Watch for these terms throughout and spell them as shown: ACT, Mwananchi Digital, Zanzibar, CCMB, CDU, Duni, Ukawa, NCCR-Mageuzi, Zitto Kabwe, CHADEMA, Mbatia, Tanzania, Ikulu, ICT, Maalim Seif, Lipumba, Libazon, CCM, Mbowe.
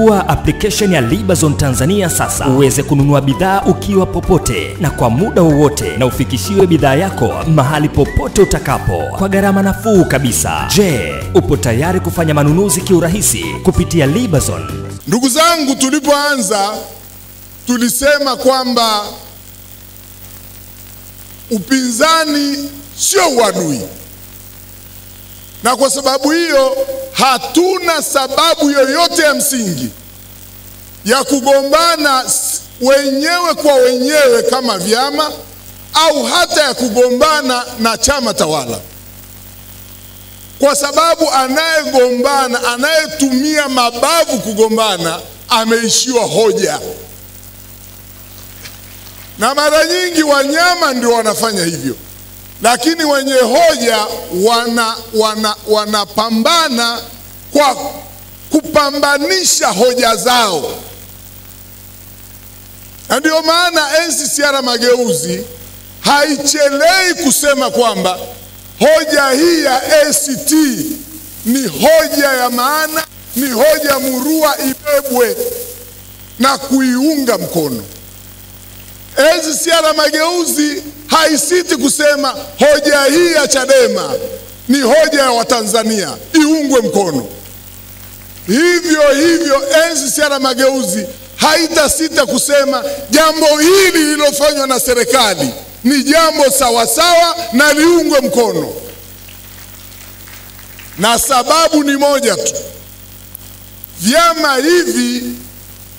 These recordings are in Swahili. Pakua application ya Libazon Tanzania sasa uweze kununua bidhaa ukiwa popote na kwa muda wowote, na ufikishiwe bidhaa yako mahali popote utakapo kwa gharama nafuu kabisa. Je, upo tayari kufanya manunuzi kiurahisi kupitia Libazon? Ndugu zangu, tulipoanza tulisema kwamba upinzani sio uadui. Na kwa sababu hiyo hatuna sababu yoyote ya msingi ya kugombana wenyewe kwa wenyewe kama vyama, au hata ya kugombana na chama tawala. Kwa sababu anayegombana, anayetumia mabavu kugombana, ameishiwa hoja. Na mara nyingi wanyama ndio wanafanya hivyo. Lakini wenye hoja wanapambana kwa kupambanisha hoja zao. Ndio maana NCCR-Mageuzi haichelei kusema kwamba hoja hii ya ACT ni hoja ya maana, ni hoja murua, ibebwe na kuiunga mkono. NCCR-Mageuzi haisiti kusema hoja hii ya CHADEMA ni hoja ya Watanzania, iungwe mkono. Hivyo hivyo NCCR-Mageuzi haitasita kusema jambo hili lililofanywa na serikali ni jambo sawasawa na liungwe mkono. Na sababu ni moja tu: vyama hivi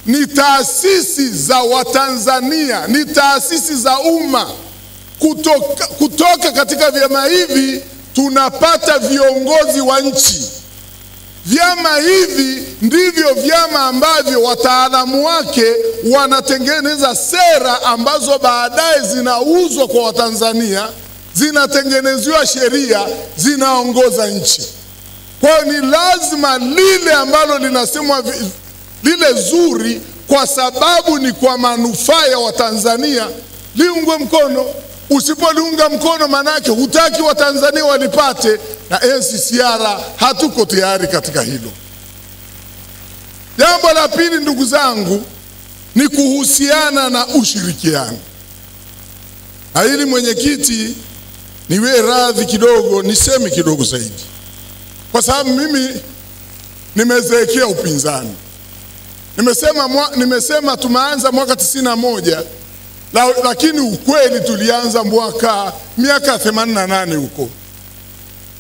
ni taasisi za Watanzania, ni taasisi za umma. Kutoka katika vyama hivi tunapata viongozi wa nchi. Vyama hivi ndivyo vyama ambavyo wataalamu wake wanatengeneza sera ambazo baadaye zinauzwa kwa Watanzania, zinatengenezewa sheria, zinaongoza nchi. Kwa ni lazima lile ambalo linasemwa lile zuri, kwa sababu ni kwa manufaa ya Watanzania, liungwe mkono. Usipoliunga mkono manake hutaki Watanzania walipate, na NCCR hatuko tayari katika hilo. Jambo la pili, ndugu zangu, ni kuhusiana na ushirikiano. Na hili mwenyekiti niwe radhi kidogo, niseme kidogo zaidi, kwa sababu mimi nimezeekea upinzani. Nimesema tumeanza mwaka 91, lakini ukweli tulianza miaka 88 huko.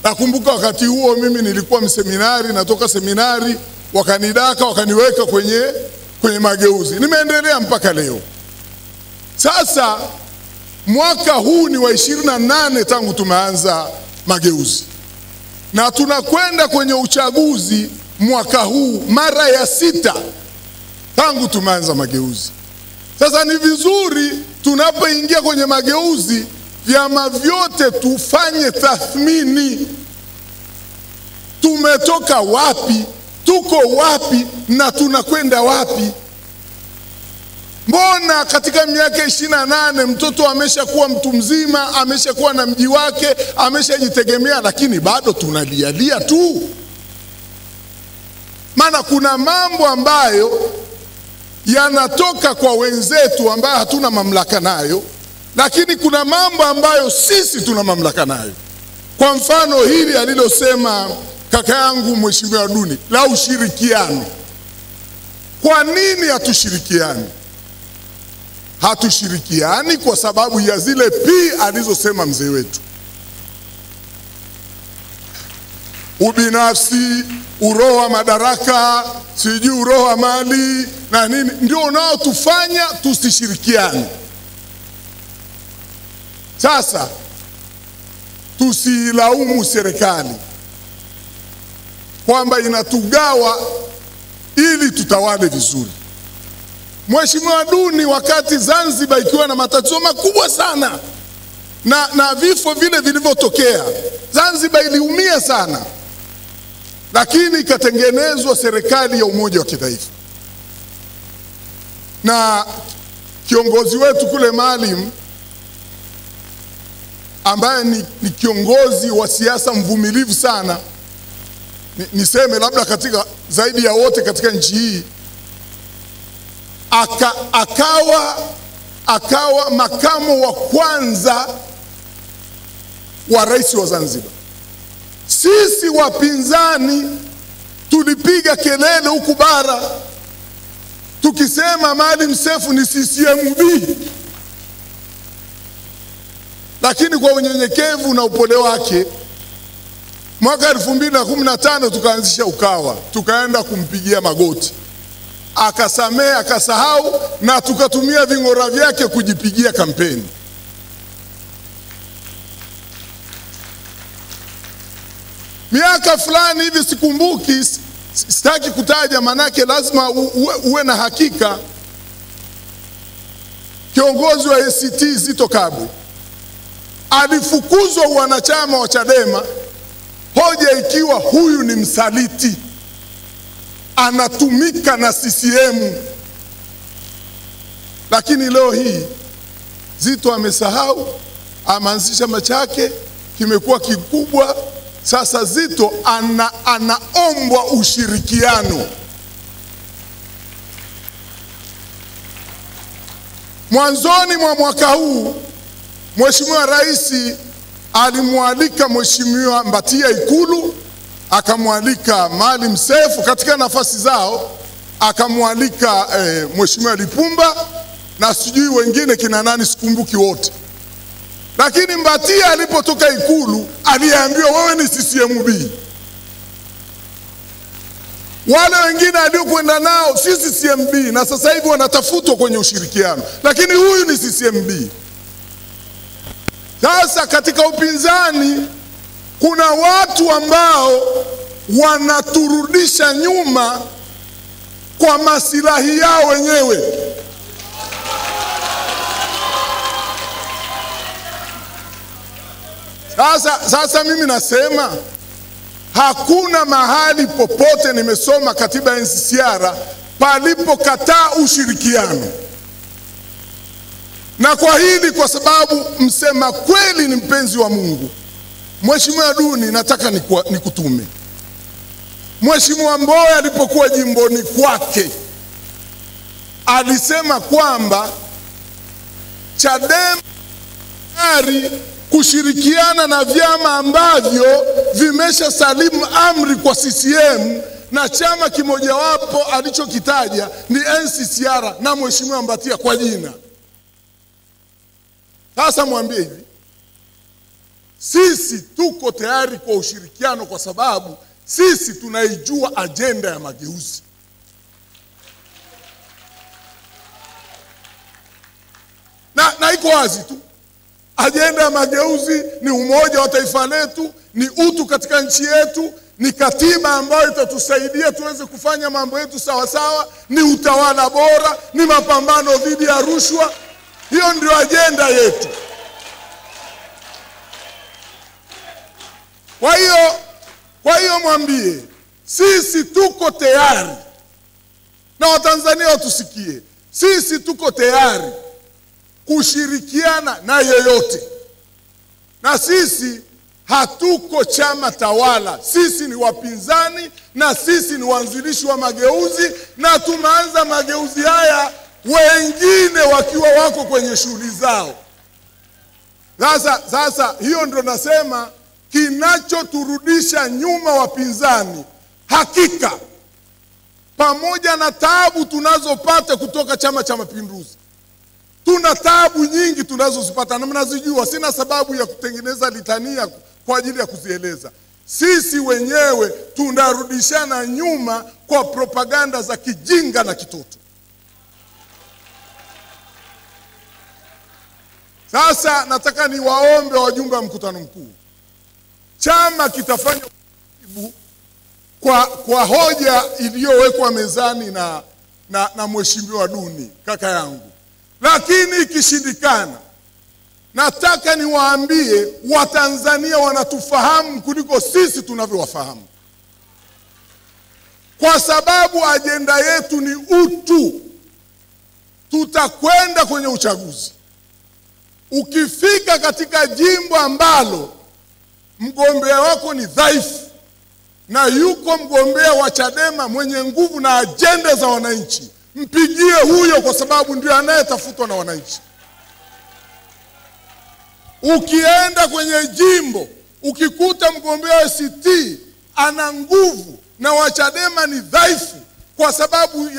Nakumbuka wakati huo mimi nilikuwa mseminari, natoka seminari wakanidaka, wakaniweka kwenye Mageuzi. Nimeendelea mpaka leo. Sasa mwaka huu ni wa 28 tangu tumeanza Mageuzi, na tunakwenda kwenye uchaguzi mwaka huu mara ya 6 tangu tumeanza Mageuzi. Sasa ni vizuri tunapoingia kwenye Mageuzi vyama vyote tufanye tathmini: tumetoka wapi, tuko wapi na tunakwenda wapi? Mbona katika miaka 28 mtoto ameshakuwa mtu mzima, ameshakuwa na mji wake, ameshajitegemea, lakini bado tunalialia tu? Maana kuna mambo ambayo yanatoka kwa wenzetu ambayo hatuna mamlaka nayo, lakini kuna mambo ambayo sisi tuna mamlaka nayo. Kwa mfano hili alilosema kaka yangu Mheshimiwa Duni la ushirikiano. Kwa nini hatushirikiani? Hatushirikiani kwa sababu ya zile pia alizosema mzee wetu: ubinafsi, uroho madaraka, sijui uroho mali na nini, ndio unaotufanya tusishirikiane. Sasa tusilaumu serikali kwamba inatugawa ili tutawale vizuri. Mheshimiwa Duni wakati Zanzibar ikiwa na matatizo makubwa sana na vifo vile vilivyotokea, Zanzibar iliumia sana, lakini ikatengenezwa serikali ya umoja wa kitaifa. Na kiongozi wetu kule Maalim, ambaye ni kiongozi wa siasa mvumilivu sana, niseme labda katika zaidi ya wote katika nchi hii, akawa makamu wa kwanza wa rais wa Zanzibar. Sisi wapinzani tulipiga kelele huku bara tukisema Maalim Seif ni CCMB, lakini kwa unyenyekevu na upole wake mwaka 2015 tukaanzisha Ukawa, tukaenda kumpigia magoti, akasamea, akasahau, na tukatumia ving'ora vyake kujipigia kampeni. Miaka fulani hivi, sikumbuki, sitaki kutaja manake lazima uwe na hakika, kiongozi wa ACT Zitto Kabwe alifukuzwa wanachama wa Chadema, hoja ikiwa huyu ni msaliti, anatumika na CCM. Lakini leo hii Zitto amesahau, ameanzisha machake, kimekuwa kikubwa. Sasa Zitto anaombwa ushirikiano. Mwanzoni mwa mwaka huu Mheshimiwa Rais alimwalika Mheshimiwa Mbatia Ikulu, akamwalika Maalim Seif katika nafasi zao, akamwalika Mheshimiwa Lipumba na sijui wengine kina nani, sikumbuki wote. Lakini Mbatia alipotoka Ikulu aliambiwa wewe ni CCMB. Wale wengine aliokwenda nao si CCMB, na sasa hivi wanatafutwa kwenye ushirikiano, lakini huyu ni CCMB. Sasa katika upinzani kuna watu ambao wanaturudisha nyuma kwa masilahi yao wenyewe. Sasa mimi nasema hakuna mahali popote, nimesoma katiba ya NCCR, palipokataa ushirikiano. Na kwa hili, kwa sababu msema kweli ni mpenzi wa Mungu, Mheshimiwa Duni nataka nikutume. Mheshimiwa Mbowe alipokuwa jimboni kwake alisema kwamba Chadema ari kushirikiana na vyama ambavyo vimesha salimu amri kwa CCM, na chama kimojawapo alichokitaja ni NCCR na Mheshimiwa Mbatia kwa jina. Sasa mwambie hivi, sisi tuko tayari kwa ushirikiano, kwa sababu sisi tunaijua ajenda ya mageuzi. Na iko wazi tu, ajenda ya mageuzi ni umoja wa taifa letu, ni utu katika nchi yetu, ni katiba ambayo itatusaidia tuweze kufanya mambo yetu sawa sawa, ni utawala bora, ni mapambano dhidi ya rushwa. Hiyo ndio ajenda yetu. Kwa hiyo mwambie sisi tuko tayari, na Watanzania watusikie, sisi tuko tayari kushirikiana na yeyote. Na sisi hatuko chama tawala, sisi ni wapinzani, na sisi ni waanzilishi wa mageuzi, na tumeanza mageuzi haya wengine wakiwa wako kwenye shughuli zao. Sasa hiyo ndio nasema kinachoturudisha nyuma wapinzani. Hakika pamoja na taabu tunazopata kutoka Chama cha Mapinduzi, tuna taabu nyingi tunazozipata na mnazijua, sina sababu ya kutengeneza litania kwa ajili ya kuzieleza. Sisi wenyewe tunarudishana nyuma kwa propaganda za kijinga na kitoto. Sasa nataka niwaombe wajumbe wa mkutano mkuu, chama kitafanya kwa hoja iliyowekwa mezani na Mheshimiwa Duni kaka yangu, lakini ikishindikana, nataka niwaambie Watanzania wanatufahamu kuliko sisi tunavyowafahamu, kwa sababu ajenda yetu ni utu. Tutakwenda kwenye uchaguzi. Ukifika katika jimbo ambalo mgombea wako ni dhaifu na yuko mgombea wa Chadema mwenye nguvu na ajenda za wananchi, Mpigie huyo kwa sababu ndiye anayetafutwa na wananchi. Ukienda kwenye jimbo, ukikuta mgombea wa ACT ana nguvu na wa CHADEMA ni dhaifu kwa sababu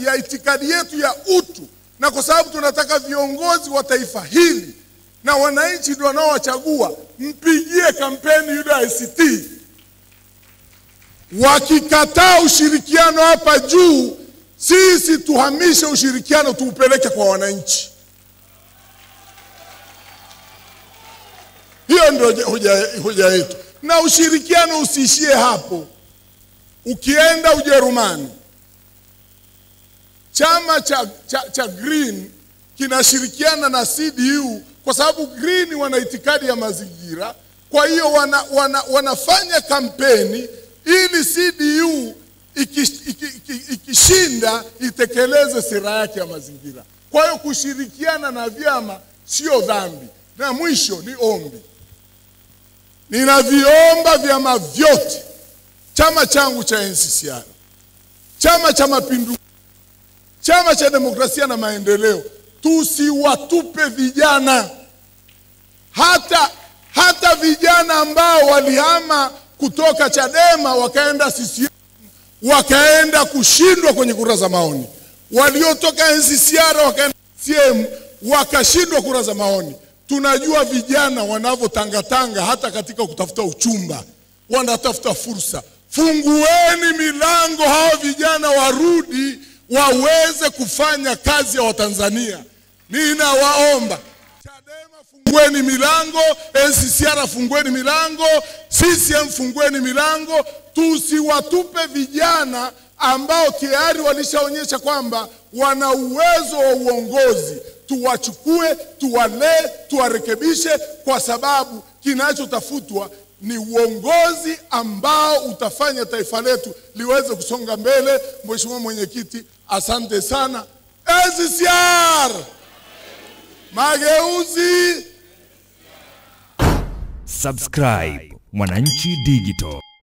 ya itikadi yetu ya utu, na kwa sababu tunataka viongozi wa taifa hili na wananchi ndio wanaowachagua, mpigie kampeni yule ICT. Wakikataa ushirikiano hapa juu, sisi tuhamishe ushirikiano tuupeleke kwa wananchi. Hiyo ndio hoja yetu. Na ushirikiano usishie hapo. Ukienda Ujerumani, chama cha Green kinashirikiana na CDU kwa sababu Green wana itikadi ya mazingira. Kwa hiyo wanafanya kampeni ili CDU ikishinda itekeleze sera yake ya mazingira. Kwa hiyo kushirikiana na vyama sio dhambi. Na mwisho ni ombi. Ninaviomba vyama vyote, chama changu cha NCCR, Chama cha Mapinduzi, Chama cha Demokrasia na Maendeleo, tusiwatupe vijana. Hata vijana ambao walihama kutoka CHADEMA wakaenda CCM, wakaenda kushindwa kwenye kura za maoni. Waliotoka NCCR wakaenda CCM, wakashindwa kura za maoni. Tunajua vijana wanavyotangatanga hata katika kutafuta uchumba, wanatafuta fursa. Fungueni milango hao vijana warudi waweze kufanya kazi ya Watanzania. Ninawaomba, CHADEMA fungueni milango, NCCR fungueni milango, CCM fungueni milango. Tusiwatupe vijana ambao tayari walishaonyesha kwamba wana uwezo wa uongozi. Tuwachukue, tuwalee, tuwarekebishe, kwa sababu kinachotafutwa ni uongozi ambao utafanya taifa letu liweze kusonga mbele. Mheshimiwa Mwenyekiti, asante sana. NCCR Mageuzi. Subscribe Mwananchi Digital.